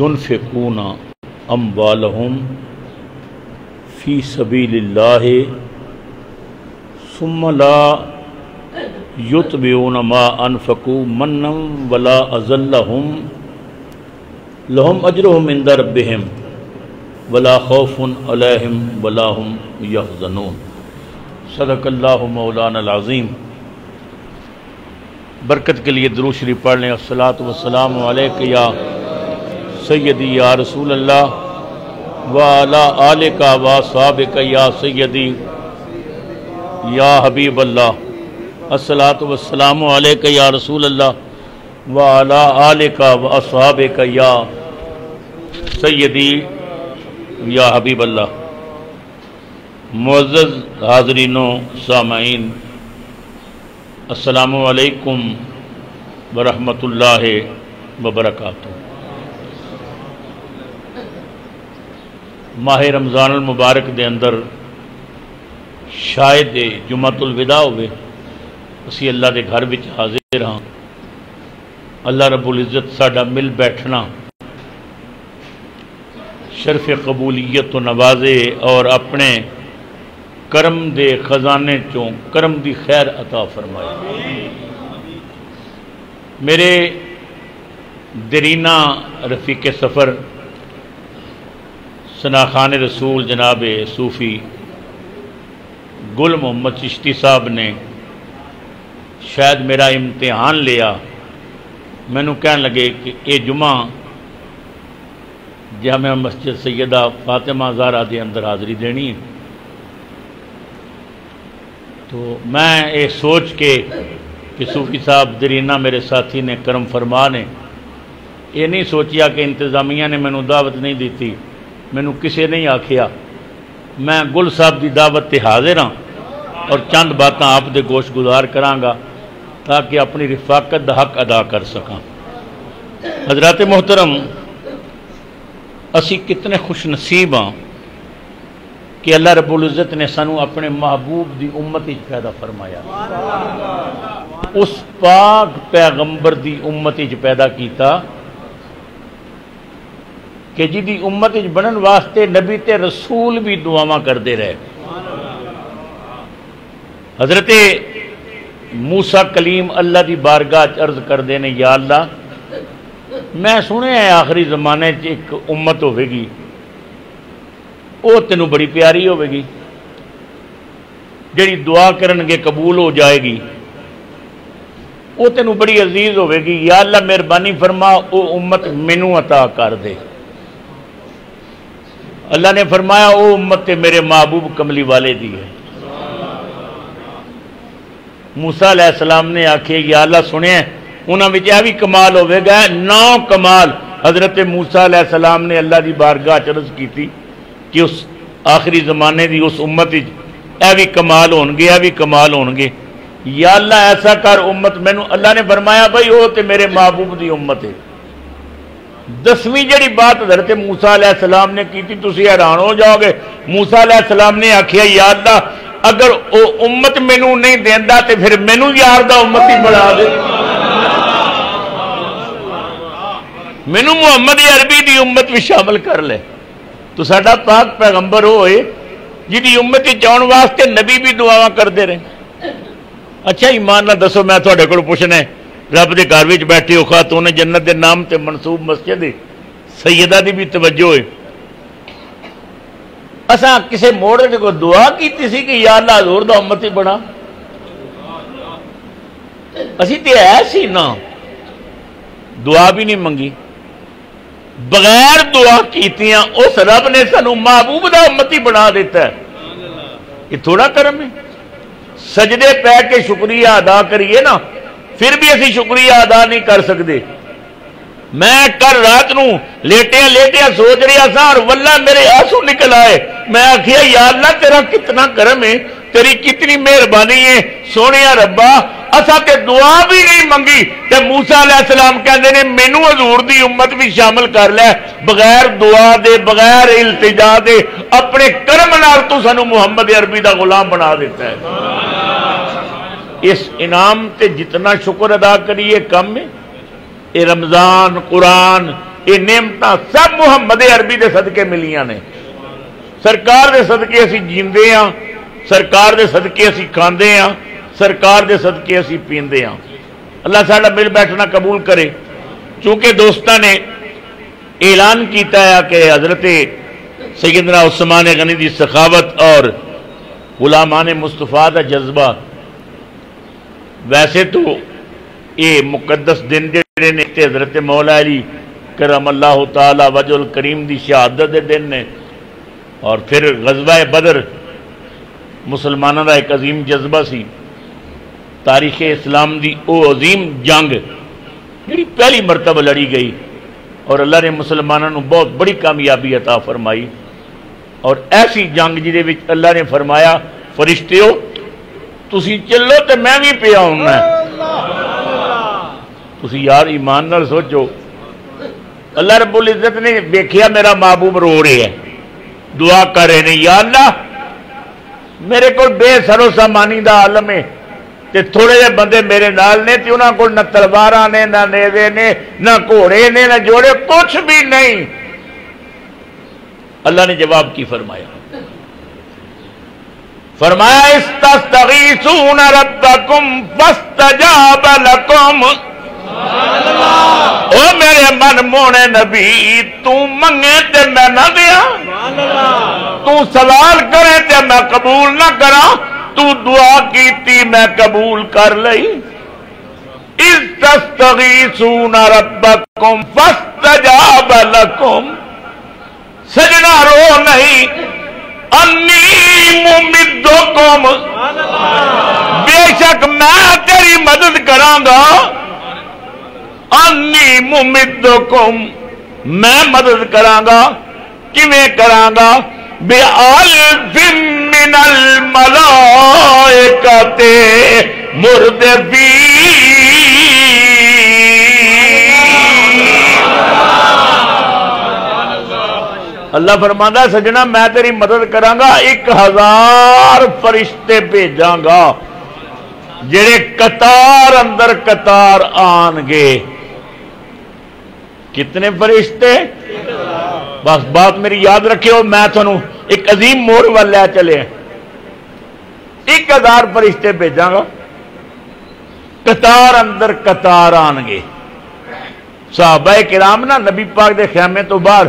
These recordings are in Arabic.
ينفقون اموالهم في سبيل الله ثم لا يتبعون ما انفقوا منا ولا اذى لهم اجرهم عند ربهم ولا خوف عليهم ولا هم يحزنون. صدق اللہ مولانا العظیم. برکت کے لیے درود شریف پڑھ لیں. الصلاۃ والسلام علیک یا سیدی یا رسول اللہ وعلا آلک و صحابک یا سیدی یا حبیب اللہ. الصلاۃ والسلام علیک یا رسول اللہ وعلا آلک و صحابک یا سیدی یا حبیب اللہ. معزز حاضرین و سامعین، السلام علیکم ورحمۃ اللہ وبرکاتہ. ماہ رمضان المبارک دے اندر شاید جمعہ الوداع ہوئے اسی اللہ دے گھر وچ حاضر ہاں۔ اللہ رب العزت ساڈا مل بیٹھنا شرف قبولیت و نوازے اور اپنے کرم دے خزانے چوں کرم دی خیر عطا فرمائے۔ میرے دیرینہ رفیق سفر شناخان رسول جناب صوفی گل محمد چشتی صاحب نے شاید میرا امتحان لیا، میں نے کہنے لگے کہ اے جمعہ جامع مسجد سیدہ فاطمہ زہرا دے اندر حاضری دینی ہے، تو میں یہ سوچ کے کہ صوفی صاحب دیرینہ میرے ساتھی نے کرم فرما نے، یہ نہیں سوچیا کہ انتظامیہ نے میں نے دعوت نہیں دیتی، میں نے کسے نہیں آکھیا، میں گل صاحب دی دعوت تے حاضر ہاں اور چند باتاں آپ دے گوش گزار کراں گا تاکہ اپنی رفاقت دا حق ادا کر سکاں۔ حضرات محترم، اسی کتنے خوش نصیب ہاں کہ اللہ رب العزت نے سانو اپنے محبوب دی امت وچ پیدا فرمایا، اس پاک پیغمبر دی امت وچ پیدا کیتا کہ جی دی امت وچ بنن واسطے نبی تے رسول بھی دعاواں کردے رہے۔ حضرت موسیٰ کلیم اللہ دی بارگاہ وچ عرض کردے نے، یا اللہ میں سنے آخری زمانے وچ ایک امت ہوے گی او تینوں بڑی پیاری ہوے گی، جڑی دعا کرن گے قبول ہو جائے گی، او تینوں بڑی عزیز ہوے گی، یا اللہ مہربانی فرما او امت مینوں عطا کر دے۔ اللہ نے فرمایا او امت میرے محبوب کملی والے دی ہے۔ موسیٰ علیہ السلام نے آکھے یا اللہ سنیں انہاں وچ بھی کمال ہوے گا، نو کمال۔ حضرت موسیٰ علیہ السلام نے اللہ دی بارگاہ وچ عرض کیتی کہ اس آخری زمانے دی اس امت وچ بھی کمال ہونگے، بھی کمال ہونگے، یا اللہ ایسا کر امت مینوں۔ اللہ نے فرمایا بھائی او تے میرے محبوب دی امت ہے۔ دسویں جڑی بات حضرت موسیٰ علیہ السلام نے کی تھی، تسی حیران ہو جاؤ گے، موسیٰ علیہ السلام نے آکھیا یا اللہ اگر او امت مینوں نہیں دیندا تے پھر مینوں یار دا امت ہی بنا دے، مینوں محمد عربی دی امت وچ شامل کر لے۔ تو ساڈا پاک پیغمبر ہوئے جدی امت چون واسطے نبی بھی دعاواں کردے رہے۔ اچھا ایمان نال دسو، میں تہاڈے کول پوچھنا ہے، رب دے گھر وچ بیٹھے ہو خاتون جنت دے نام تے منصوب مسجد سیدہ دی بھی توجہ ہے، اساں کسے موڑ دے کو دعا کیتی سی کہ یا اللہ حضور دا امت ہی بنا؟ اسی تے ایسی نا دعا بھی نہیں منگی، بغیر دعا کیتیاں اس رب نے سانو محبوب دا امت ہی بنا دیتا ہے۔ یہ تھوڑا کرم ہے، سجدے پہ کے شکریہ ادا کریے نا، پھر بھی اسی شکریہ ادا نہیں کر سکتے۔ میں کل رات نو لیٹیاں لیٹیاں سوچ رہا سا اور واللہ میرے آنسو نکل آئے، میں آکھیا یا اللہ تیرا کتنا کرم ہے، تیری کتنی مہربانی ہے سونے ربا، اساں تے دعا بھی نہیں منگی تے موسیٰ علیہ السلام کہندے نے مینوں حضور دی امت بھی شامل کر لے، بغیر دعا دے بغیر التجا دے اپنے کرم نال تو سانو محمد عربی دا غلام بنا دیتا ہے۔ اس انعام تے جتنا شکر ادا کریے کم ہے، اے رمضان قرآن اے نعمتاں سب محمد عربی دے صدقے ملیاں نے، سرکار دے صدقے اسی جیندے ہاں، سرکار دے صدقے اسی کھاندے ہاں، سرکار دے صدقے اسی پیندے ہاں۔ اللہ ساڈا مل بیٹھنا قبول کرے۔ چونکہ دوستاں نے اعلان کیتا ہے کہ حضرت سیدنا عثمان غنی دی سخاوت اور غلامان مصطفیٰ دا جذبہ، ویسے تو یہ مقدس دن جڑے نے حضرت مولا علی کرم اللہ تعالی وجہ الکریم دی شہادت دے دن نے، اور پھر غزوہ بدر مسلمانوں دا ایک عظیم جذبہ سی، تاریخ اسلام دی او عظیم جنگ جڑی پہلی مرتبہ لڑی گئی اور اللہ نے مسلمانوں نو بہت بڑی کامیابی عطا فرمائی، اور ایسی جنگ جدے وچ اللہ نے فرمایا فرشتیو تسی چلو تے میں بھی پیا ہونا ہے۔ تسی یار ایمان نال سوچو، اللہ رب العزت نے ویکھیا میرا محبوب رو رہے ہے، دعا کر رہے ہیں یا اللہ मेरे को बेसरो सामानी का आलम है तो थोड़े जे बंदे मेरे नाल ने तो उन्होंने को ना तलवारा ने ना नेवे ने ना घोड़े ने ना जोड़े कुछ भी नहीं। अल्लाह ने जवाब की फरमाया, फरमाया इस्तस्तगीसून रब्बकुम फस्तजाब लकुम। ओ मेरे मन मोने नबी तू मंगे ते मैं ना दिया, तू सवाल करे ते मैं कबूल ना करा, तू दुआ की मैं कबूल कर लई। इस्तस्तगीसून रब्बकुम फस्तजाब लकुम। सजना रो नहीं, अन्नी मुमिद्दुकुम बेशक मैं तेरी मदद करांगा। अन्नी मुमिद्दुकुम मैं मदद करांगा, किवें करांगा? बिअल्फिन मिनल मलाइकते मुर्दबीन। अल्लाह फरमांदा सजना मैं तेरी मदद करांगा, 1000 फरिश्ते भेजांगा जेड़े कतार अंदर कतार आनगे। कितने फरिश्ते? बस बात मेरी याद रखियो, मैं थोनू एक अजीम मोड़ वाल लै चले। 1000 फरिश्ते भेजांगा कतार अंदर कतार आनगे। साहबाए किराम ना नबी पाक के ख्यामे तो बाहर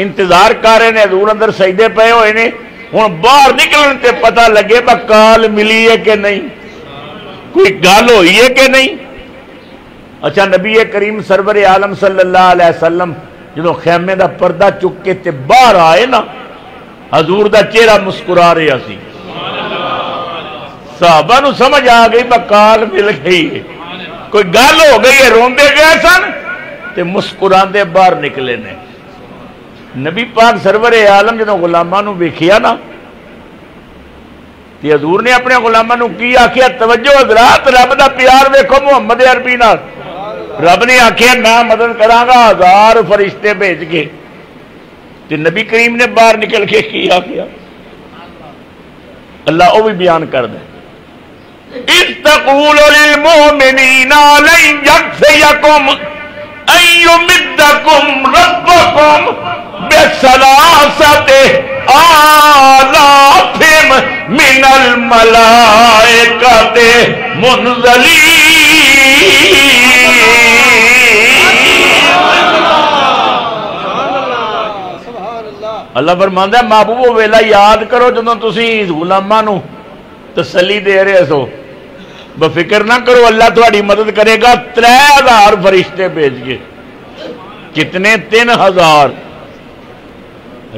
इंतजार कर रहे हैं, हजूर अंदर सजदे पे हुए हैं, हुण बाहर निकलन ते पता लगे बा काल मिली है कि नहीं, कोई गल हुई है कि नहीं। अच्छा नबी करीम सरवर आलम सल्लल्लाहु अलैहि वसल्लम जो खैमे का पर्दा चुक के ते बाहर आए ना, हजूर का चेहरा मुस्कुरा रहा सी। साहबा नूं समझ आ गई बकाल मिल गई, कोई गल हो गई है। रोंदे गए सन ते मुस्कुरांदे बाहर निकले ने। नबी पाक सरवर आलम जो गुलामां नूं वेखिया ना, हजूर ने अपने गुलामां नूं की आखिया? तवज्जो हज़रात, रब दा प्यार वेखो मुहम्मद अरबी नाल। रब ने आखिया मैं मदद करांगा 1000 फरिश्ते भेज के, ते नबी करीम ने बाहर निकल के की आखिया? अल्लाह वह भी बयान कर दे। इस्तक़ूलु लिल मुमिनीना लन यक्फ़ियकुम अन युमिद्दकुम रब्बकुम बिसलासते आलाफिम मिनल मलाइकते मुनज़लीन। अल्लाह फरमांदा महबूब वो वेला याद करो जदों तुसी गुलामां नूं तसली दे रहे सो। बफिक्र ना करो, अल्लाह तुहाडी मदद करेगा। 3000 फरिश्ते भेज गए। कितने? 3000।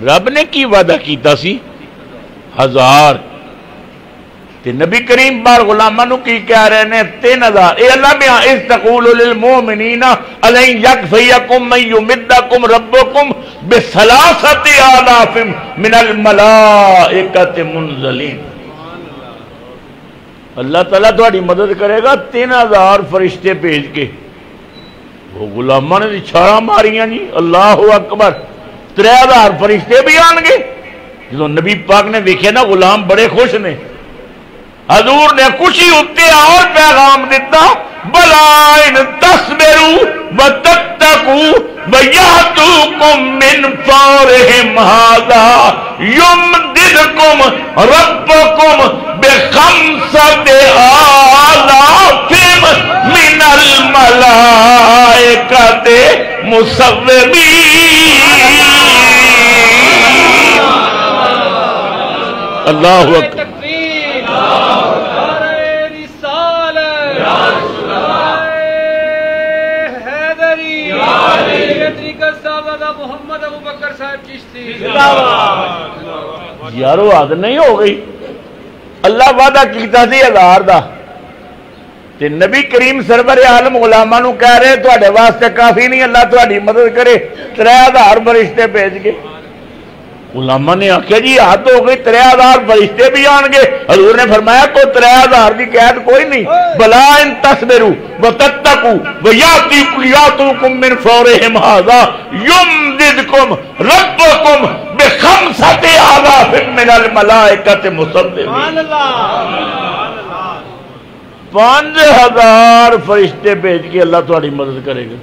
रब ने की वादा कीता सी? 1000। ते नबी करीम बार गुलामां नूं की कह रहे ने? 3000। ए अल्लाह मियां इस्तक़ूलु लिल मुमिनीना अलै यकफ़ियकुम अन युमिद्दकुम रब्बकुम बिसलासति आलाफिम मिनल मलाइकति मुनज़लीन। अल्लाह ताला तुहाडी मदद करेगा 3000 फरिश्ते भेज के। वो गुलामां ने छालां मारियां जी, अल्लाह अकबर। 3000 फरिश्ते भी आएंगे। जो नबी पाक ने देखिया ना गुलाम बड़े खुश ने, हजूर ने खुशी उत्ते और पैगाम दिता, भला इन तस्बिरू व तत्तकू व यातूकुम मिन फौरहिम हादा युमदिदकुम रब्बकुम बिखम्सति आलाफिम मिनल मलाइकति मुसव्विमीन। अल्लाहु अकबर। मोहम्मद अबू बकर साहब चिश्ती यारो आद नहीं हो गई। अल्लाह वादा किया 1000 का, नबी करीम सरवर आलम गुलामां नूं कह रहे तुहाडे वास्ते काफी नहीं, अल्लाह तुहाडी मदद करे। 3000 फरिश्ते भेज गए। علما نے آخیا جی حد ہو گئی 3000 فرشتے بھی آن گے۔ حضور نے فرمایا کو 3000 کی قید کوئی نہیں، بلا ان تصبروا وتتقوا ویاتی کلیاتکم من فورہم ھذا یمددکم ربکم بخمسۃ آلاف من الملائکۃ مسبحین۔ سبحان اللہ، سبحان اللہ، 5000 فرشتے بھیج کے اللہ تہاڈی مدد کرے گا۔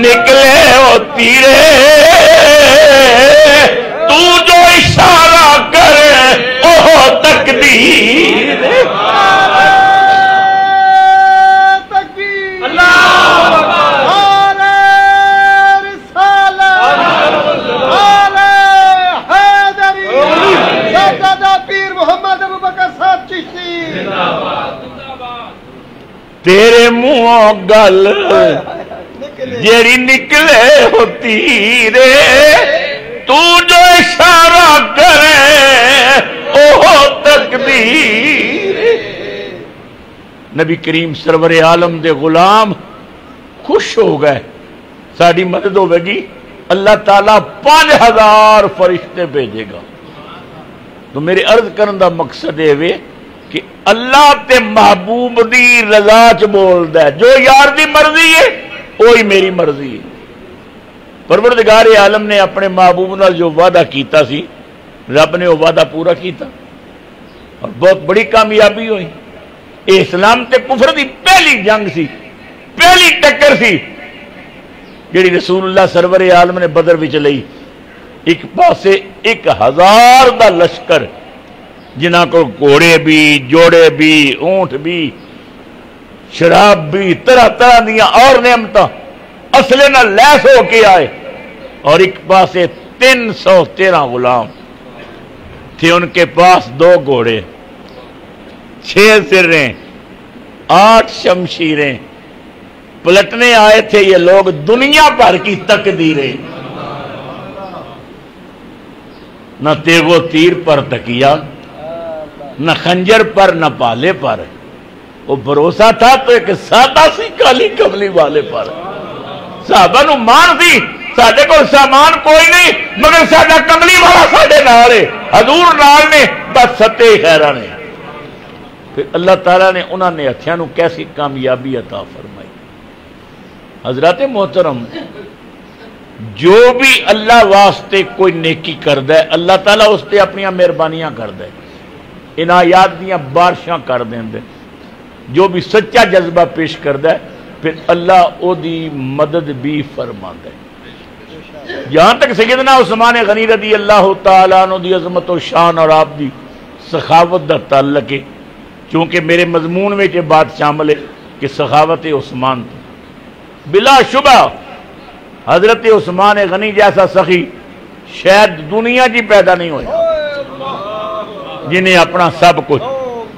نکلے ہو تیرے تو جو اشارہ کرے وہ تقدیر۔ پیر محمد ابو بکر صاحب چشتی تیرے منہ گل جیڑی نکلے ہو تیرے تو جو اشارہ کرے وہ تقدیر۔ نبی کریم سرور عالم دے غلام خوش ہو گئے ساری مدد ہوئے گی، اللہ تعالیٰ 5000 فرشتے بھیجے گا۔ تو میرے عرض کرن دا مقصد ہے کہ اللہ تے محبوب دی رضا چ بول دا ہے، جو یار دی مرضی ہے وہی میری مرضی ہے۔ پروردگار عالم نے اپنے محبوب نال جو وعدہ کیتا سی رب نے وہ وعدہ پورا کیتا اور بہت بڑی کامیابی ہوئی۔ اسلام تے کفر دی پہلی جنگ سی، پہلی ٹکر سی جڑی رسول اللہ سرور عالم نے بدر وچ لئی۔ ایک پاسے 1000 دا لشکر جنہاں کو گھوڑے بھی، جوڑے بھی، اونٹ بھی، شراب بھی، طرح طرح دیاں اور نعمتاں اصلے نہ لیس ہو کے آئے، اور ایک پاسے 313 غلام تھے، ان کے پاس 2 گھوڑے، 6 سریں، 8 شمشیریں۔ پلٹنے آئے تھے یہ لوگ دنیا بھر کی تقدیریں، نہ تیغ و تیر پر تکیہ، نہ خنجر پر، نہ پالے پر۔ وہ بھروسہ تھا تو ایک سادہ سی کالی کملی والے پر۔ صحابہ نو مان سی ساڈے کول سامان کوئی نہیں مگر ساڈا کملی والا ساڈے نال ہے، حضور نال نے، بس ستے خیراں نے۔ پھر اللہ تعالیٰ نے انہاں نے ہتھیاں نو کیسی کامیابی عطا فرمائی۔ حضرات محترم، جو بھی اللہ واسطے کوئی نیکی کردا ہے اللہ تعالیٰ اس تے اپنی مہربانیاں کردا ہے، عنایات دیاں بارشاں کر دیندا ہے۔ جو بھی سچا جذبہ پیش کرتا ہے پھر اللہ او دی مدد بھی فرماتا ہے۔ یہاں تک سیدنا عثمان غنی رضی اللہ تعالیٰ عنہ دی عظمت و شان اور آپ دی سخاوت دا تعلق ہے، چونکہ میرے مضمون میں یہ بات شامل ہے کہ سخاوت عثمان تھی۔ بلا شبہ حضرت عثمان غنی جیسا سخی شاید دنیا جی پیدا نہیں ہوئے جنہیں اپنا سب کچھ۔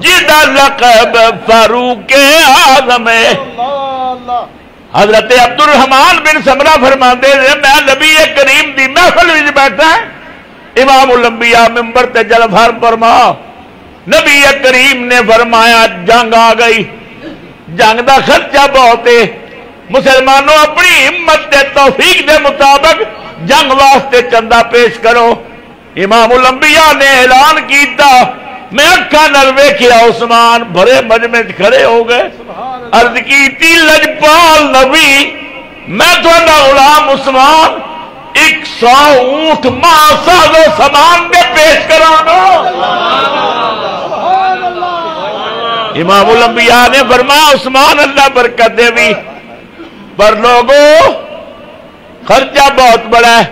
جدا لقب فاروق اعظم ہے۔ حضرت عبد الرحمن بن سمرہ فرماتے ہیں میں نبی کریم دی محفل وچ بیٹھا امام الانبیاء منبر تے جلوہ فرما، نبی کریم نے فرمایا جنگ آ گئی، جنگ دا خرچہ بہت ہے، مسلمانوں اپنی ہمت تے توفیق دے مطابق جنگ واسطے چندہ پیش کرو۔ امام الانبیاء نے اعلان کیتا، میں اکھا نلوے کیا عثمان بھرے مجمع کھڑے ہو گئے، عرض کی تھی لجپال نبی میں تھوڑا غلام عثمان ایک سو اونٹ ماساز و سامان دے پیش کرانا. امام الانبیاء نے فرمایا عثمان اللہ برکت دے بھی پر لوگوں خرچہ بہت بڑا ہے،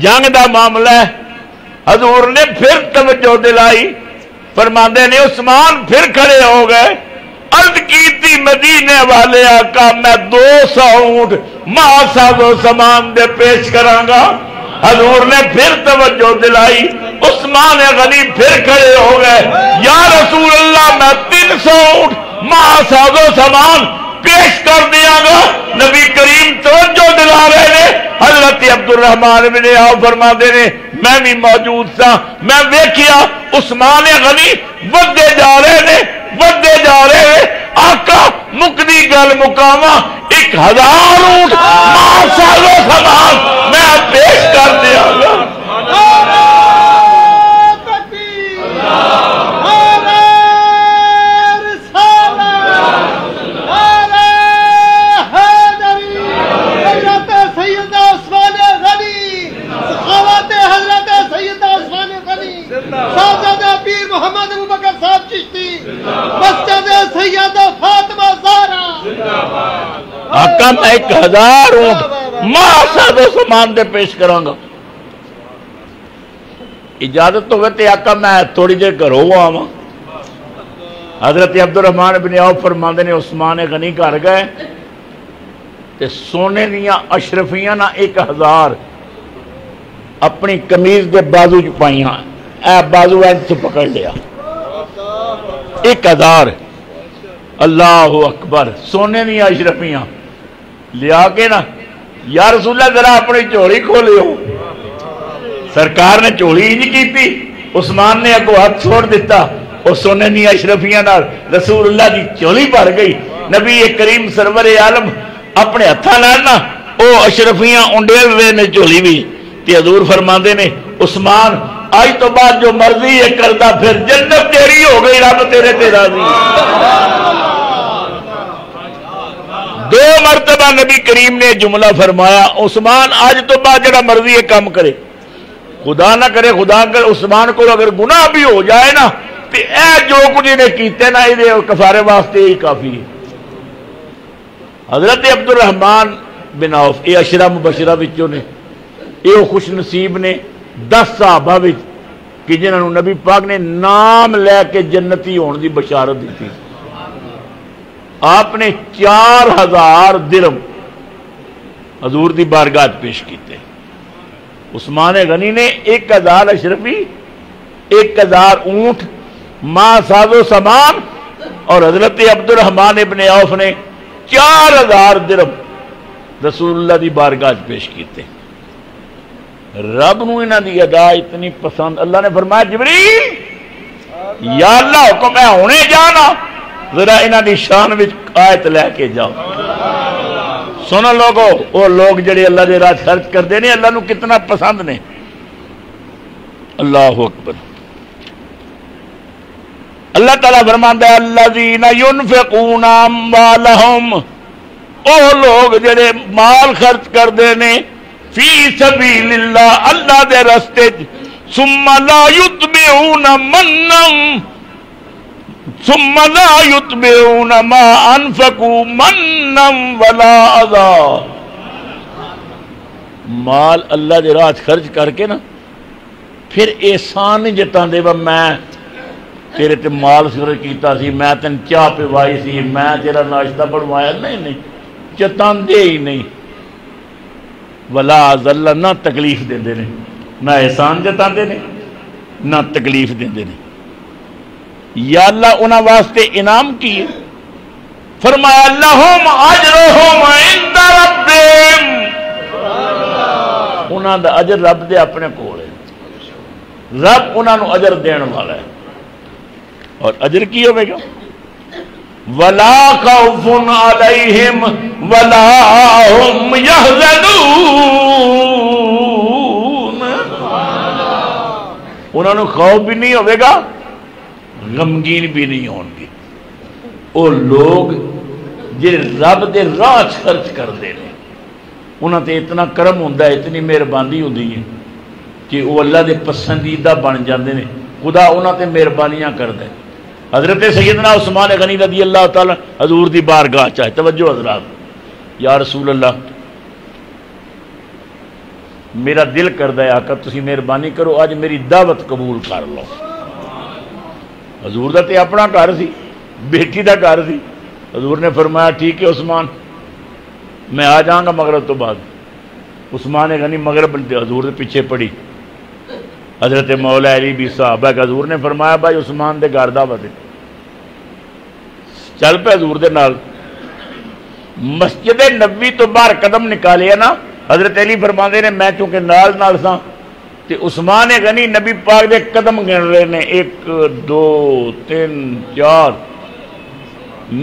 جنگ دا معاملہ ہے. حضور نے پھر توجہ دلائی، فرماندے نے عثمان پھر کھڑے ہو گئے، عرض کی تھی مدینے والے آقا میں 200 اونٹ ماں صاحب و سامان دے پیش کرانگا. حضور نے پھر توجہ دلائی، عثمان غنی پھر کھڑے ہو گئے، یا رسول اللہ میں 300 اونٹ ماں صاحب و سامان پیش کر دیا گا. نبی کریم توجہ دلا رہے نے. حضرت عبد الرحمن بن عوف فرما دے نے میں بھی موجود تھا، میں دیکھیا عثمان غنی ودے جا رہے نے، ودے جا رہے ہیں. آقا مقدی گل مقامہ 1000 اونٹ ماں صاحب و سامان میں پیش کر دیا گا. آقا میں 1000 اونٹ ماں صاحب و سامان دے پیش کراں گا. اجازت تو کہتے آقا میں تھوڑی دیر گھر ہوا ہوں. حضرت عبد الرحمن بن عوف فرماندے نے عثمان غنی گھر گئے تے سونے دیاں اشرفیاں نہ 1000 اپنی کمیز دے بازو جو پائیاں، اے بازو اینڈ سے پکڑ لیا 1000. اللہ اکبر، سونے دیا اشرفیاں لیا کے نا، یا رسول اللہ ذرا اپنی چولی کھولے ہو. سرکار نے چولی ہی نہیں کی تھی، عثمان نے اگو ہاتھ چھوڑ دیتا اور سونے دیا اشرفیاں نال رسول اللہ دی چولی بھر گئی. نبی کریم سرور عالم اپنے ہتھاں نال نا او اشرفیاں انڈیل رہے نے چولی بھی. تے حضور فرماندے نے عثمان آج تو بعد جو مرضی یہ کردا پھر جنت تیری ہو گئی، رب تیرے تے راضی. 2 مرتبہ نبی کریم نے جملہ فرمایا عثمان آج تو بعد جڑا مرضی یہ کام کرے، خدا نہ کرے خدا کر عثمان کو اگر گناہ بھی ہو جائے نا تو اے جو کچھ انہیں کیتے نا یہ کفارے واسطے ہی کافی ہے. حضرت عبد الرحمن بن عوف اے عشرہ مبشرہ وچوں نے، اے خوش نصیب نے 10 صحابہ وچ کہ جنہوں نبی پاک نے نام لے کے جنتی ہون دی بشارت دی تھی. آپ نے 4000 درہم حضور دی بارگاہ پیش کیتے. عثمان غنی نے 1000 اشرفی 1000 اونٹ ماں ساز و سامان، اور حضرت عبد الرحمن ابن عوف نے 4000 درہم رسول اللہ دی بارگاہ پیش کیتے. رب نو انہاں دی ادا اتنی پسند، اللہ نے فرمایا جبریل یا اللہ حکم ہے ہونے جانا ذرا انہاں دی شان وچ آیت لے کے جاؤ. سنو لوگو، وہ لوگ جڑے اللہ دے راہ خرچ کردے نے اللہ نو کتنا پسند نے. اللہ اکبر. اللہ تعالیٰ فرماندا ہے الذین ينفقون اموالہم، وہ لوگ جڑے مال خرچ کردے نے فی سبیل اللہ، اللہ دے راستے ثم لا یتبعون منن ثم لا یتبعون ما انفقوا منن ولا اذا. مال اللہ دے راہ خرچ کر کے نا پھر احسان نہیں جتاندے وا میں تیرے تے مال خرچ کیتا سی، میں تن چاہ پوائی سی، میں تیرا ناشتہ بنوایا، نہیں نہیں جتاندے ہی نہیں. ولا اذا، نہ تکلیف دیندے نے نہ احسان جتاندے نے نہ تکلیف دیندے نے. یا اللہ انہاں واسطے انعام کیے، فرمایا اللہم اجرہم عند ربہم، انہاں دا اجر رب دے اپنے کول ہے، رب انہاں نو اجر دین والا ہے. اور اجر کی ہوے گا وَلَا خَوْفٌ عَلَيْهِمْ وَلَا هُمْ يَحْزَنُونَ، انہاں نو خوف بھی نہیں ہوے گا، غمگین بھی نہیں ہونگے. وہ لوگ جے رب دے راہ خرچ کردے نے انہاں تے اتنا کرم ہوندا ہے اتنی مہربانی ہوندی ہے کہ وہ اللہ دے پسندیدہ بن جاندے نے خدا انہاں تے مہربانیاں کردا ہے حضرت سیدنا عثمان غنی رضی اللہ تعالی حضور دی بارگاہ چاہے توجہ حضرات یا رسول اللہ میرا دل کردا ہے آقا تسی مہربانی کرو اج میری دعوت قبول کر لو حضور دا تے اپنا گھر سی بیٹی دا گھر سی حضور نے فرمایا ٹھیک ہے عثمان میں آ جاؤں گا مغرب تو بعد عثمان غنی مغرب حضور کے پیچھے پڑی حضرت مولا علی بھی صحابہ کا حضور نے فرمایا بھائی عثمان دے گھر دعوت ہے چل پہ حضور دے نال مسجد نبوی تو باہر قدم نکالیا نا حضرت علی فرماندے نے میں چونکہ نال سا تے عثمان غنی نبی پاک دے قدم گن رہے نے 1 2 3 4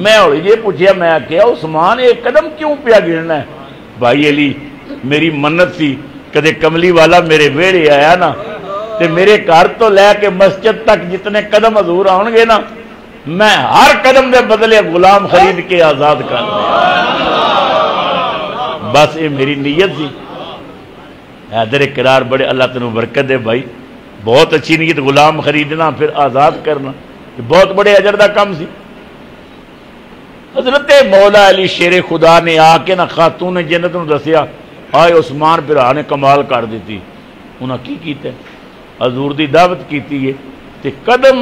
میں اور یہ پوچھیا میں کیا عثمان ایک قدم کیوں پیا گرنا ہے بھائی علی میری منت تھی کدے کملی والا میرے ویڑے آیا نا تے میرے گھر تو لے کے مسجد تک جتنے قدم حضور آن گے نا میں ہر قدم دے بدلے غلام خرید کے آزاد کر دیا بس یہ میری نیت تھی حیدر اقرار بڑے اللہ تنو برکت دے بھائی بہت اچھی نیت غلام خریدنا پھر آزاد کرنا بہت بڑے اجر دا کم سی حضرت مولا علی شیر خدا نے آ کے نا خاتون جنت نے دسیا آئے عثمان پھر آنے کمال کر دیتی انہاں کی کیتا ہے حضور دی دعوت کیتی ہے تے قدم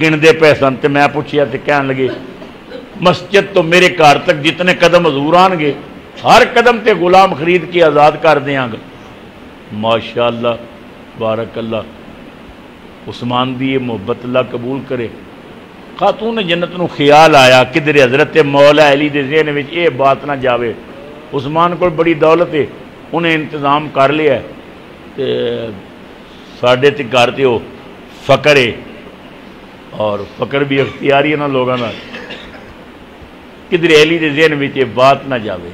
گن دے پیسن تے میں پوچھیا تے کہن لگے مسجد تو میرے گھر تک جتنے قدم حضور آن گے ہر قدم تے غلام خرید کے آزاد کر دیاں گے ماشاءاللہ بارک اللہ عثمان دی محبت اللہ قبول کرے خاتون جنت نو خیال آیا کدھر حضرت مولا علی دے ذہن وچ یہ بات نہ جاوے عثمان کو بڑی دولت ہے انہیں انتظام کر لیا ہے ساڑھے تے گھر تے ہو فقر ہے اور فقر بھی اختیاری ہے نا لوگاں نال کدھر علی دے ذہن وچ یہ بات نہ جاوے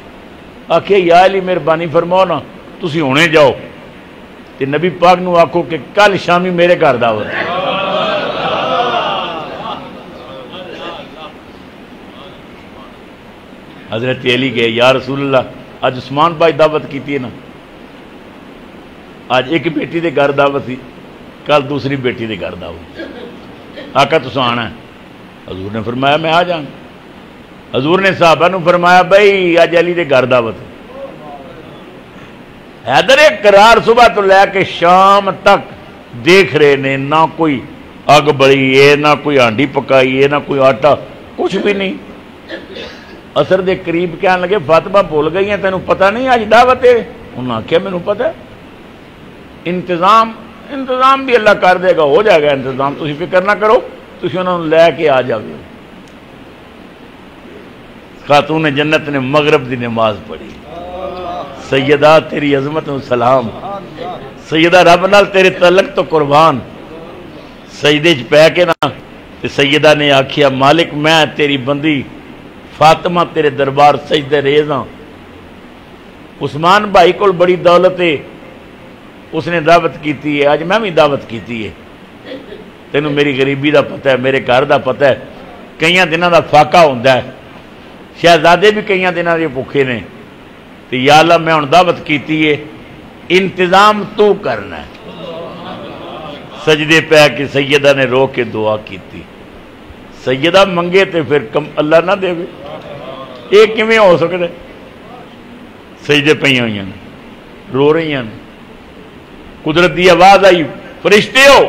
آکھے یا علی مہربانی فرماؤ نا تسی ہونے جاؤ تے نبی پاک نو آکھو کہ کل شامی میرے گھر دعوت ہے حضرت علی گئے یا رسول اللہ آج عثمان بھائی دعوت کیتی ہے نا آج ایک بیٹی دے گھر دعوت تھی کل دوسری بیٹی دے گھر دعوت آقا تساں آنا ہے حضور نے فرمایا میں آ جاؤں حضور نے صحابہ نے فرمایا بھائی آج علی دے گھر دعوت ہے حیدر اقرار صبح تو لے کے شام تک دیکھ رہے نے نہ کوئی آگ بڑی ہے نہ کوئی ہانڈی پکائی ہے نہ کوئی آٹا کچھ بھی نہیں اثر دے قریب کہنے لگے فاطمہ بھول گئی ہیں تینوں پتہ نہیں آج دعوت ہے انہوں نے کیا میں نے پتہ ہے انتظام بھی اللہ کر دے گا ہو جائے گا انتظام تسی فکر نہ کرو تسی انہوں نے لے کے آ جاؤ خاتون جنت نے مغرب دی نماز پڑھی سیدہ تیری عظمت و سلام سیدہ رب نال تیرے تعلق تو قربان سجدے وچ پے کے نا سیدہ نے آکھیا مالک میں تیری بندی فاطمہ تیرے دربار سجدے ریز ہاں عثمان بھائی کو بڑی دولت ہے اس نے دعوت کیتی ہے آج میں بھی دعوت کیتی ہے تینوں میری غریبی دا پتہ ہے میرے گھر دا پتہ ہے کئیاں دنوں دا فاقہ ہوندا ہے شہزادے بھی کئیاں دنوں دے بھوکے نے تے یا اللہ میں ہن دعوت کیتی ہے انتظام تو کرنا ہے سجدے پہ کہ سیدہ نے رو کے دعا کیتی سیدہ منگے تے پھر اللہ نہ دے ایک کیویں ہو سکتا ہے سجدے پئیاں ہوئیاں رو رہیاں قدرت دی آواز آئی فرشتے ہو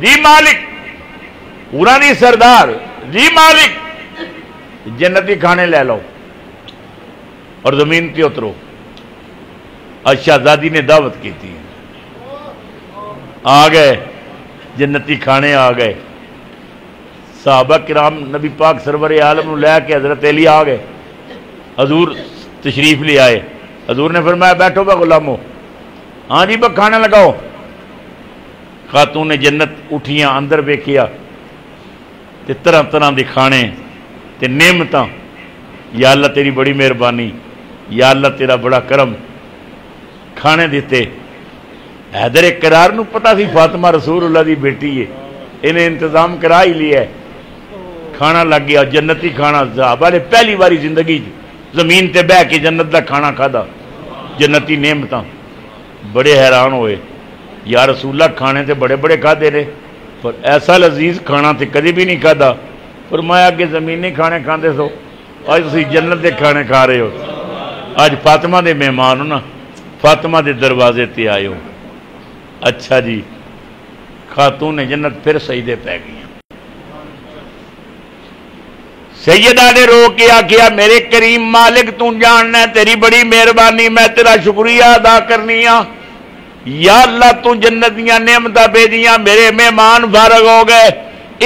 جی مالک پورا نہیں سردار جی مالک جنتی کھانے لے لو اور زمین پہ اترو آج شہزادی نے دعوت کی تھی آ گئے جنتی کھانے آ گئے صحابہ کرام نبی پاک سرور عالم نے لے کے حضرت علی آ گئے حضور تشریف لے آئے حضور نے فرمایا بیٹھو بھائی غلامو ہاں جی بھائی کھانا لگاؤ خاتون جنت اٹھیاں اندر ویکھیا تے طرح طرح دے کھانے تے نعمتاں یا اللہ تیری بڑی مہربانی یا اللہ تیرا بڑا کرم کھانے دیتے حیدر اقرار نو پتہ سی فاطمہ رسول اللہ دی بیٹی ہے انہیں انتظام کرا ہی لیا ہے کھانا لگ گیا جنتی کھانا صحابہ نے پہلی باری زندگی زمین تے بہ کے جنت دا کھانا کھادا जन्नती नेमतां। बड़े हैरान होए, या रसूल अल्लाह खाने तो बड़े बड़े खाधे ने पर ऐसा लजीज खाना तो कभी भी नहीं खाधा। पर मैं अगे जमीनी खाने खाते सो, अज तुम जन्नत के खाने खा रहे हो। अज फातिमा के मेहमान हो ना, फातिमा के दरवाजे ते आए हो। अच्छा जी, खातून जन्नत फिर सजदे पै गई। सैयदा ने रो के आखिया, मेरे करीम मालिक तू जानना, तेरी बड़ी मेहरबानी, मैं तेरा शुक्रिया अदा करनी आ। या अल्लाह तू जन्नत दियां नेमतां भेजियां, मेरे मेहमान फारग हो गए,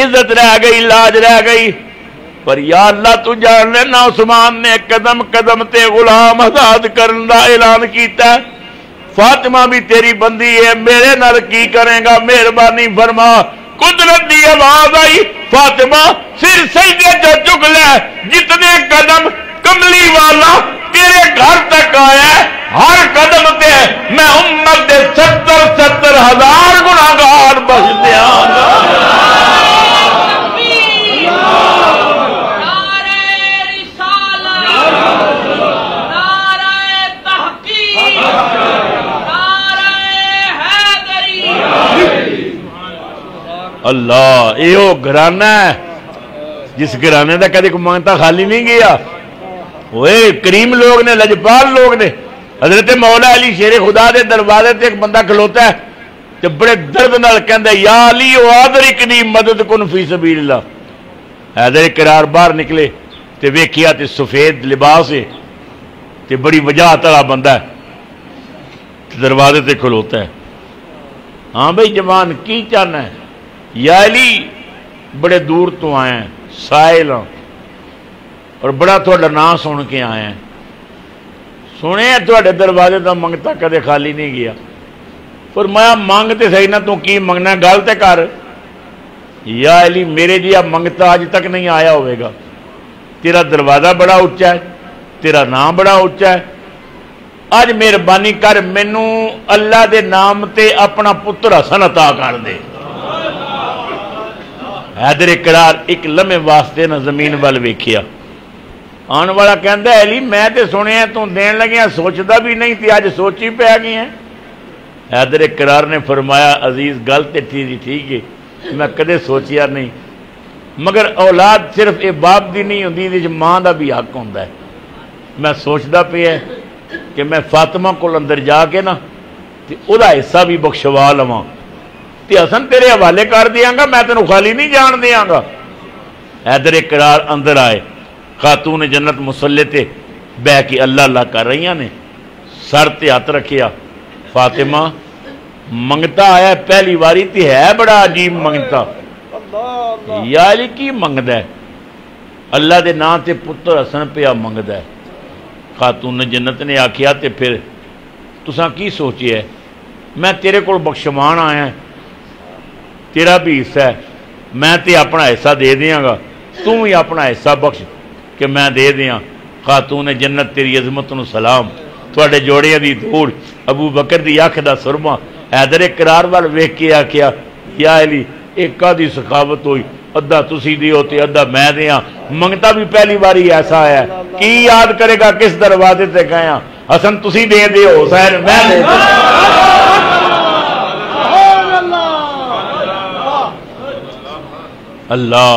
इज्जत रह गई, लाज रह गई। पर या अल्लाह तू जानना ना, उस्मान ने कदम कदम ते गुलाम आजाद करने का ऐलान किया। फातिमा भी तेरी बंदी है, मेरे नाल की करेगा, मेहरबानी फरमा। कुदरत की आवाज आई, फातिमा सिर सजदे तो झुक ले, जितने कदम कमली वाला तेरे घर तक आया, हर कदम ते मैं उम्मत दे 70-70 हजार गुनाहगार बच दिया। अल्लाह, यो घराना जिस घराने का कभी कोई मानता खाली नहीं गया। ओए करीम लोग ने, लजपाल लोग ने। हजरत मौला अली शेरे खुदा के दरवाजे से एक बंदा खलोता है तो बड़े दर्द नाल कहता है, या अली ओ आदरी कनी मदद कुन फी सबीलिल्लाह। हैदर करार बाहर निकले तो वेखिया तो सफेद लिबास है, तो बड़ी वजाहत वाला बंदा है, दरवाजे से खलोता है। हाँ भाई जवान, की चाहना है? या अली, बड़े दूर तो आए हैं, साहिल हाँ, और बड़ा थोड़ा नाम सुन के आए हैं, सुने थोड़े दरवाजे का मंगता कदे खाली नहीं गया। पर मैं मंगते सही ना, तू की मंगना गल तो कर। या अली, मेरे जी आप मंगता अज तक नहीं आया होगा। तेरा दरवाज़ा बड़ा उच्चा है, तेरा नाम बड़ा उच्चा है। अज मेहरबानी कर मैनू अल्लाह के नाम से अपना पुत्र हसन अता कर दे। हैदर करार एक लम्हे वास्ते ना जमीन वाल वेखिया, आने वाला कहता है, अली मैं तो सुनिया तू देन लगे, सोचता भी नहीं तो अज सोच ही पै गई है। हैदर करार ने फरमाया, अजीज गल तो ठीक है, मैं कदे सोचिया नहीं, मगर औलाद सिर्फ ये बाप की नहीं होंगी, इस माँ का भी हक होता है। मैं सोचता पिया कि मैं फातिमा को अंदर जाके ना तो वह हिस्सा भी बख्शवा लवां, ते हसन तेरे हवाले कर देंगा, मैं तेन खाली नहीं जान देंगा। हैदर करार अंदर आए, खातून जन्नत मुसल्ले ते बह के अल्लाह अल्लाह कर रही ने, सर ते हथ रखिया। फातिमा मंगता आया पहली बारी ते है बड़ा अजीब मंगता। या अली की मंगदा है? अल्लाह दे नाम ते पुत्र हसन पिया मंगदा है। खातून जन्नत ने आखिया, ते फिर तुसा की सोचिया? मैं तेरे को बख्शवान आया, तेरा भी हिस्सा है, मैं तो अपना हिस्सा दे देंगा, तू भी अपना हिस्सा बख्श कि मैं दे दें। खातून जन्नत तेरी अजमत नू सलाम, थोड़े जोड़िया की धूड़, अबू बकर की अख का सुरमा। हैदर करार वाल वेख के आख्या, या अली एक आधी सखावत हुई, अद्धा तुसी दियो ते अद्धा मैं दें। मंगता भी पहली बारी ऐसा है, की याद करेगा किस दरवाजे से गया? हसन तुसी दे दियो, हुसैन मैं दे दियो। अल्लाह,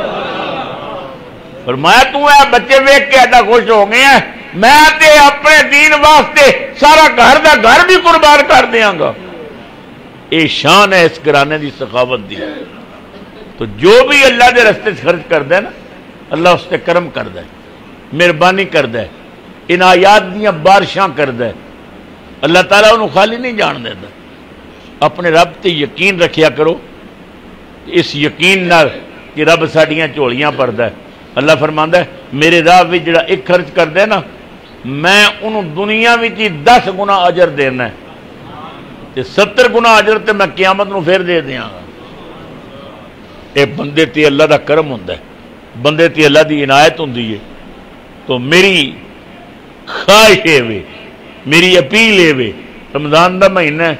और मैं तू है बच्चे वेख के ऐसा खुश हो गया, मैं तो अपने दीन वास्ते सारा घर का घर भी कुर्बान कर देंगा। ये शान है इस घराने की, सखावत दी। तो जो भी अल्लाह के रस्ते खर्च करता है ना, अल्लाह उससे कर्म करता है, मेहरबानी करता है, इनायात दियाँ बारिशां करता है। अल्लाह ताला उन्हों खाली नहीं जान देता। अपने रब ते यकीन रखिया करो, इस यकीन नाल कि रब साड़ियाँ झोलियाँ भरदा है। अल्लाह फरमांदा है, मेरे राह विच जिहड़ा एक खर्च करदा है ना, میں انہوں دنیا بھی تھی 10 گنا اجر دینا ہے، 70 گنا اجر تے میں قیامت نو پھر دے دیاں گا۔ اے بندے تے اللہ دا کرم ہوندا ہے، بندے تے اللہ دی عنایت ہوندی ہے۔ تو میری خواہش اے وے، میری اپیل اے وے، رمضان دا مہینہ ہے،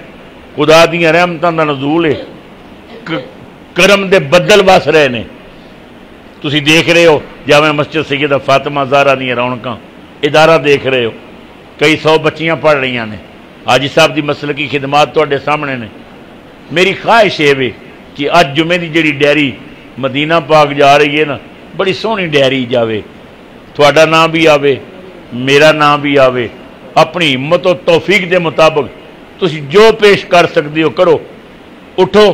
خدا دیاں رحمتاں دا نزول ہے، کرم دے بدل وس رہے نے۔ تسی دیکھ رہے ہو جامع مسجد سیدہ فاطمہ زہرا دیاں رونقاں، ادارہ دیکھ رہے ہو، کئی 100 بچیاں پڑھ رہی ہیں، حاجی صاحب دی مسلکی خدمات تواڈے سامنے نے۔ میری خواہش اے وے کہ اج جمعے دی جڑی ڈائری مدینہ پاک جا رہی ہے نا، بڑی سونی ڈائری جاوے، تواڈا نام بھی آوے، میرا نام بھی آوے۔ اپنی ہمت و توفیق دے مطابق تسی جو پیش کر سکدے ہو کرو، اٹھو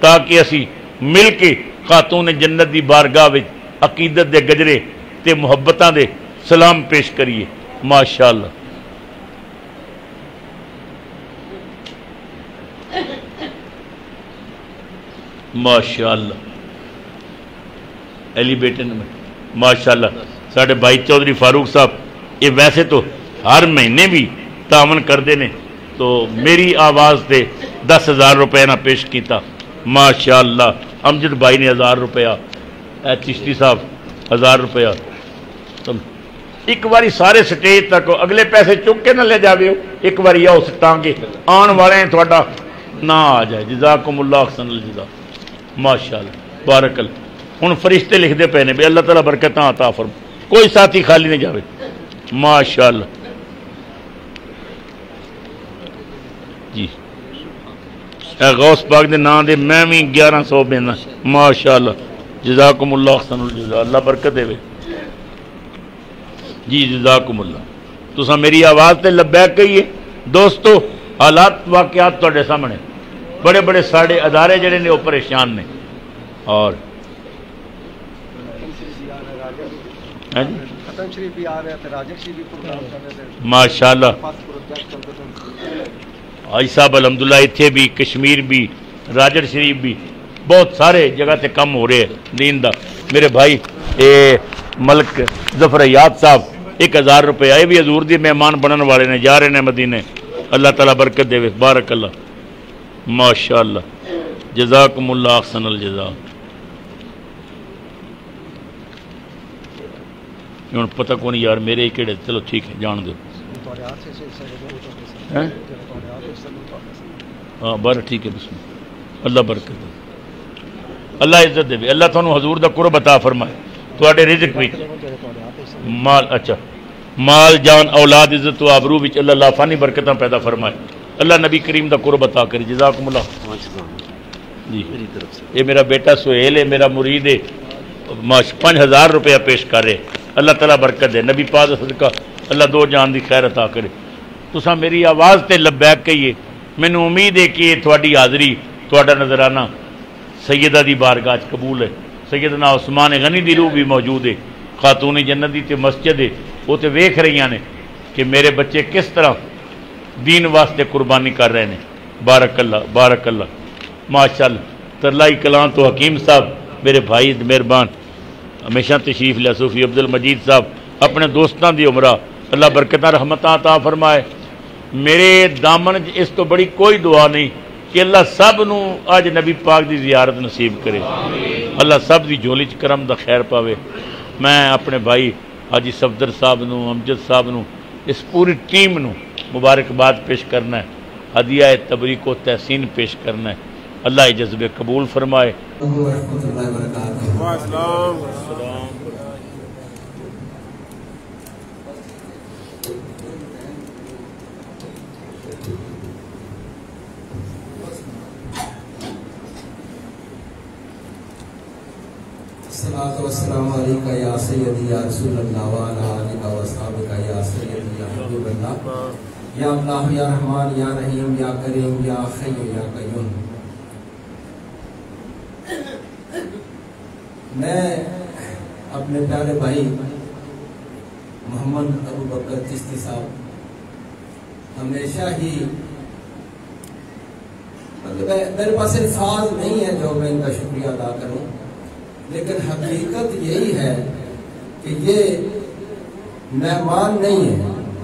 تاکہ اسی مل کے خاتون جنت دی بارگاہ وچ عقیدت دے گجرے تے محبتاں دے سلام پیش کریے۔ ماشاءاللہ ماشاءاللہ ایلیویٹر میں ماشاءاللہ ساڈے بھائی چودھری فاروق صاحب یہ ویسے تو ہر مہینے بھی تعاون کرتے ہیں، تو میری آواز تے 10,000 روپے نہ پیش کیتا۔ ماشاءاللہ امجد بھائی نے 1000 روپیہ، چشتی صاحب 1000 روپیہ۔ ایک باری سارے سٹیج تک اگلے پیسے چک کے نہ لے جاوے ہو، ایک باری آؤ تاکہ آن والے ہیں تھوڑا نہ آ جائے۔ جزاکم اللہ احسن الجزا۔ ماشاءاللہ بارک اللہ۔ ہن فرشتے لکھ دے پے نے بھی اللہ تعالیٰ برکتاں عطا فرمائے، کوئی ساتھی خالی نہیں جاوے۔ ماشاءاللہ جی غوث پاک دے نام دے میں بھی 1100 بینا۔ ماشاءاللہ جزاکم اللہ احسن الجزا، اللہ برکت دے وے جی، جزاکم اللہ۔ تساں میری آواز تے لبیک کہیے۔ دوستو حالات واقعات تواڈے سامنے، بڑے بڑے ساڑے ادارے جڑے نے وہ پریشان نے، اور ماشاءاللہ حاجی صاحب الحمدللہ اتھے بھی، کشمیر بھی، راجر شریف بھی، بہت سارے جگہ تے کم ہو رہے ہیں دین دا۔ میرے بھائی ملک ظفر یاد صاحب 1000 روپے آئے بھی حضور دی مہمان بنن والے نے، جا رہے نے مدینے، اللہ تعالیٰ برکت دے وے۔ بارک اللہ ماشاءاللہ جزاکم اللہ احسن الجزا۔ انہوں پتہ کون یار میرے کیڑے، چلو ٹھیک ہے جان دو۔ ہاں بارہ ٹھیک ہے، بسم اللہ برکت دے، اللہ عزت دے، اللہ تھانوں حضور دا قرب عطا فرمائے، تواڈے رزق وچ مال اچھا مال جان اولاد عزت و آبرو وچ اللہ لافانی برکتاں پیدا فرمائے، اللہ نبی کریم دا قرب عطا کرے۔ جزاکم اللہ جی۔ یہ میرا بیٹا سہیل ہے، میرا مرید ہے، 5000 روپیہ پیش کر رہے، اللہ تعالیٰ برکت دے، نبی پاک صدقہ اللہ دو جان دی خیر عطا کرے۔ تساں میری آواز تے لبیک کہیے، مینوں امید ہے کہ تواڈی حاضری تواڈا نظرانہ سیدہ دی بارگاہ وچ قبول ہے۔ سیدنا عثمان غنی دی روح بھی موجود ہے، خاتون جنت دی تے مسجد ہے، وہ تے ویکھ رہیاں نے کہ میرے بچے کس طرح دین واسطے قربانی کر رہے ہیں۔ بارک اللہ بارک اللہ ماشاءاللہ۔ ترلائی کلان تو حکیم صاحب میرے بھائی مہربان ہمیشہ تشریف لیا، صوفی عبدالمجید صاحب اپنے دوستاں دی عمرہ اللہ برکتاں رحمتاں عطا فرمائے۔ میرے دامن اس تو بڑی کوئی دعا نہیں کہ اللہ سب نو آج نبی پاک دی زیارت نصیب کرے، اللہ سب دی جھولی وچ کرم دا خیر پاوے۔ میں اپنے بھائی حاجی صفدر صاحب نو، امجد صاحب نو، اس پوری ٹیم نو مبارکباد پیش کرنا ہے، ہدیہ تبریک و تحسین پیش کرنا ہے، اللہ جذب قبول فرمائے۔ السلام علیکم یا سیدی یا رسول اللہ وعلا آلہ وصحبہ یا سیدی یا حبیب اللہ یا اللہ یا رحمان یا رحیم یا کریم یا حی یا قیوم۔ میں اپنے پیارے بھائی محمد ابو بکر چشتی صاحب ہمیشہ ہی میرے پاس الفاظ نہیں ہے جو میں ان کا شکریہ ادا کروں، لیکن حقیقت یہی ہے کہ یہ مہمان نہیں ہے،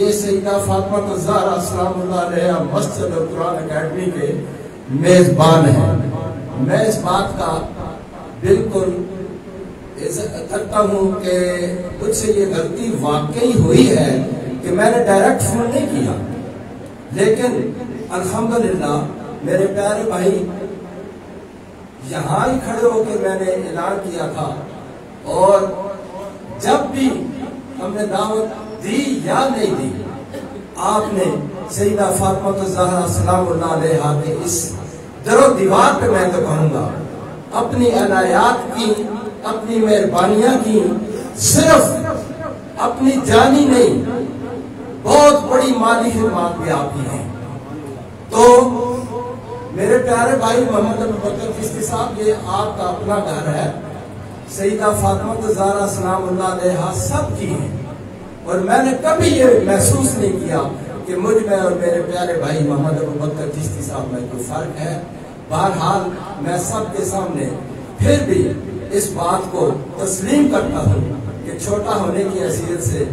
ये सैयदा फातिमा ज़हरा सलाम अल्लाह अलैहा मस्जिद और कुरान अकेडमी के मेज़बान हैं। मैं इस बात का बिल्कुल इज़्ज़त करता हूँ कि मुझसे ये गलती वाकई हुई है कि मैंने डायरेक्ट फ़ोन नहीं किया, लेकिन अल्हम्दुलिल्लाह मेरे प्यारे भाई यहाँ ही खड़े होकर मैंने ऐलान किया था, और जब भी हमने दावत दी या नहीं दी, आपने सईदा फातिमा ज़हरा सलामुल्लाह अलैहा के इस दरो दीवार पे मैं तो कहूँगा अपनी अनायात की, अपनी मेहरबानियाँ की, सिर्फ अपनी जानी नहीं, बहुत बड़ी माली हिमात भी आपकी है। तो मेरे प्यारे भाई मोहम्मद अबू बकर चिश्ती साहब, ये आपका अपना घर है। सईदा फातिमा ज़हरा सलामुल्लाह अलैहा सब की है, और मैंने कभी ये महसूस नहीं किया कि मुझ में और मेरे प्यारे भाई मोहम्मद अबू बकर चिश्ती साहब में कोई फर्क है। बहरहाल मैं सबके सामने फिर भी इस बात को तस्लीम करता हूँ कि छोटा होने की हैसियत से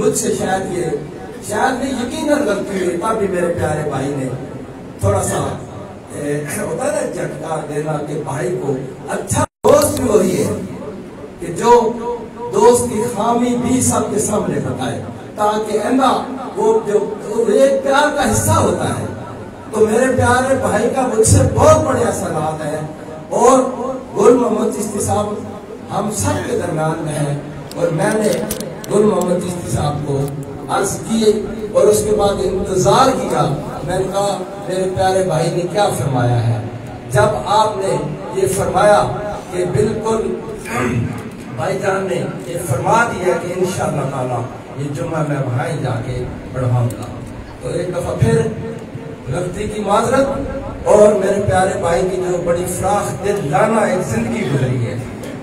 मुझसे शायद यकीनन गलती हुई, तभी मेरे प्यारे भाई ने थोड़ा सा होता है झटका देना कि भाई को अच्छा दोस्त भी वही है कि जो दोस्त की खामी भी सबके सामने बताए, ताकि वो जो एक प्यार का हिस्सा होता है। तो मेरे प्यारे भाई का मुझसे बहुत बड़े असरात है, और गुल मोहम्मद चिश्ती साहब हम सब के दरम्यान में है, और मैंने गुल मोहम्मद चिश्ती साहब को अर्ज किए और उसके बाद इंतजार किया। मैंने कहा मेरे प्यारे भाई ने क्या फरमाया है, जब आपने ये फरमाया कि बिल्कुल भाईजान ने ये फरमा दिया कि इंशाअल्लाह ताला ये जुम्मा मैं भाई जाके पढ़वाऊंगा, तो एक दफ़ा फिर गलती की माजरत। और मेरे प्यारे भाई की जो बड़ी फराख दिल लाना एक जिंदगी गुजरी है,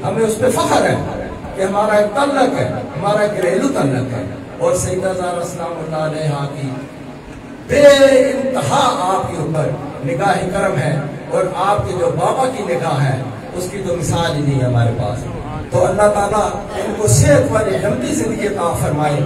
हमें उस पर फख्र है कि हमारा एक तल्लक है, हमारा घरेलू तल्लक है, और सईदा ज़हरा सलामुल्लाह अलैहा की बेइंतहा आपके ऊपर निगाह करम है, और आपके जो बाबा की निगाह है उसकी तो मिसाल ही नहीं है हमारे पास। तो अल्लाह ताला इनको सेहत वाली लंबी जिंदगी अता फरमाए।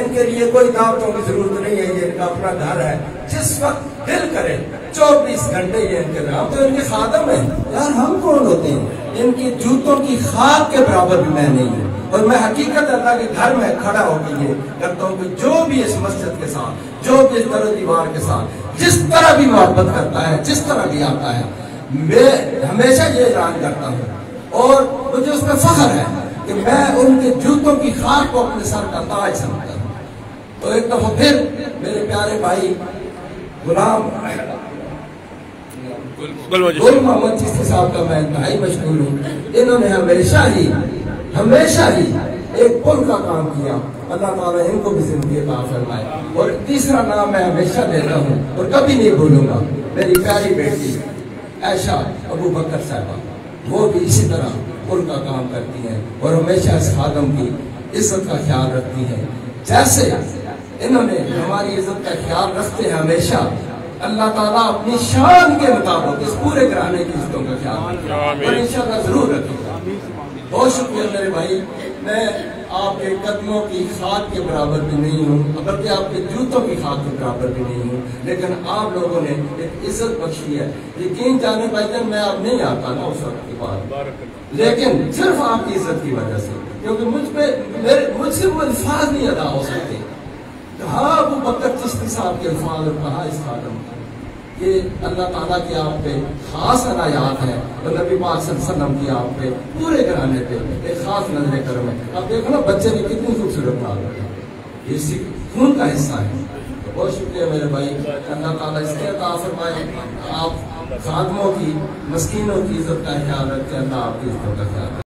इनके लिए कोई दावतों की जरूरत नहीं है, ये इनका अपना घर है, जिस वक्त दिल करे 24 घंटे ये इनके नाम। तो इनके खादम है यार, हम कौन होते हैं, इनके जूतों की खाक के बराबर भी मैं नहीं हूँ। और मैं हकीकत अल्लाह के घर में खड़ा होकर ये करता हूँ कि जो भी इस मस्जिद के साथ, जो भी इस तरह दीवार के साथ जिस तरह भी मोहब्बत करता है, जिस तरह भी आता है, मैं हमेशा ये ऐलान करता हूँ, और मुझे उसमें फख्र है कि मैं उनके जूतों की खाक को अपने सर का ताज समझता हूँ। तो एक दफा फिर मेरे प्यारे भाई गुलाम गुल मोहम्मद चिश्ती साहब का मैं इंतहाई मशगूल हूँ। इन्होंने हमेशा ही एक पुल का काम किया, अल्लाह ताला इनको भी जिंदगी अता फरमाए। और तीसरा नाम मैं हमेशा देता हूँ और कभी नहीं भूलूंगा, मेरी प्यारी बेटी आयशा अबू बकर साहबा, वो भी इसी तरह पुल का काम करती हैं और हमेशा इस खादम की इज्जत का ख्याल रखती हैं। जैसे इन्होंने हमारी इज्जत का ख्याल रखते हैं हमेशा, अल्लाह ताला अपनी शान के मुताबिक इस पूरे घराने की इज्जतों का ख्याल और इंशाअल्लाह जरूर रखेगा। बहुत शुक्रिया मेरे भाई, मैं आपके कदमों की खाक के बराबर भी नहीं हूँ, बल्कि आपके जूतों की खाक के बराबर भी नहीं हूँ, लेकिन आप लोगों ने एक इज्जत बख्शी है। यकीन जाने भाई मैं आप नहीं आता ना उस वक्त की बात, लेकिन सिर्फ आपकी इज्जत की वजह से, क्योंकि मुझसे वो अल्फाज नहीं अदा हो सकते। हाँ अबू बकर चिश्ती साहब के अल्फाज कहा इस खादम ये अल्लाह ताला की आप पे खास अनायात है, और नबी पाक सल्लल्लाहु अलैहि वसल्लम की आप पे पूरे घराने पे एक खास नजर करम है। अब देखो ना बच्चे ने कितनी खूबसूरत बात बताई, ये खून का हिस्सा है। तो बहुत शुक्रिया मेरे भाई, अल्लाह ताला इसके अता फरमाए। आप खादमों की मस्किनों की इज्जत का ख्याल रखते हैं, अल्लाह आपकी इज्जत का ख्याल रखें।